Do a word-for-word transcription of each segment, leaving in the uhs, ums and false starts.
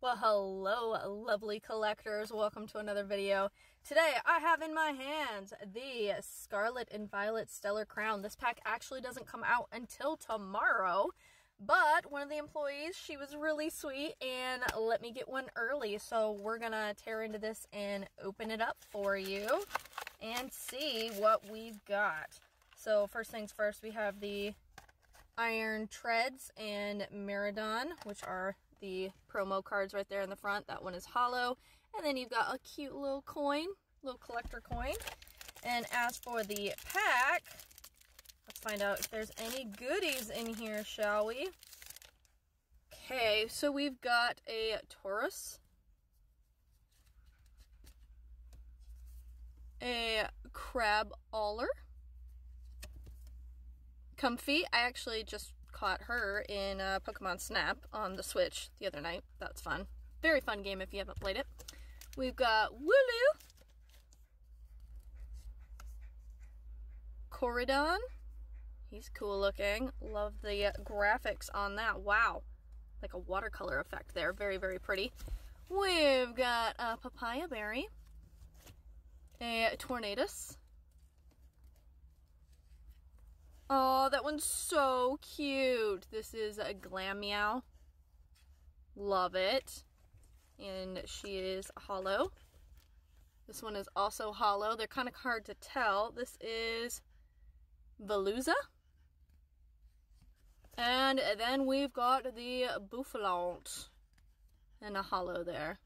Well, hello lovely collectors, welcome to another video. Today I have in my hands the Scarlet and Violet Stellar Crown. This pack actually doesn't come out until tomorrow, but one of the employees, she was really sweet and let me get one early, so we're gonna tear into this and open it up for you and see what we've got. So first things first, we have the Iron Treads and Maradon, which are the promo cards right there in the front. That one is hollow, and then you've got a cute little coin, little collector coin. And as for the pack, let's find out if there's any goodies in here, shall we? Okay, so we've got a Taurus, a Crabrawler, Combee. I actually just caught her in uh, Pokemon Snap on the Switch the other night. That's fun. Very fun game if you haven't played it. We've got Wooloo, Coridon. He's cool looking. Love the uh, graphics on that. Wow. Like a watercolor effect there. Very, very pretty. We've got a Papaya Berry, a Tornadus. Oh, that one's so cute. This is a Glameow. Love it. And she is hollow. This one is also hollow. They're kind of hard to tell. This is Veluza. And then we've got the Bouffalant. And a hollow there.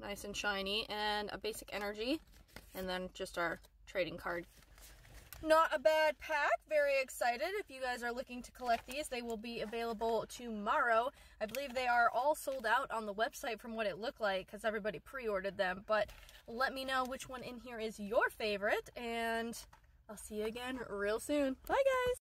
Nice and shiny. And a basic energy. And then just our trading card. Not a bad pack. Very excited. If you guys are looking to collect these, they will be available tomorrow. I believe they are all sold out on the website from what it looked like, because everybody pre-ordered them. But let me know which one in here is your favorite, and I'll see you again real soon. Bye, guys!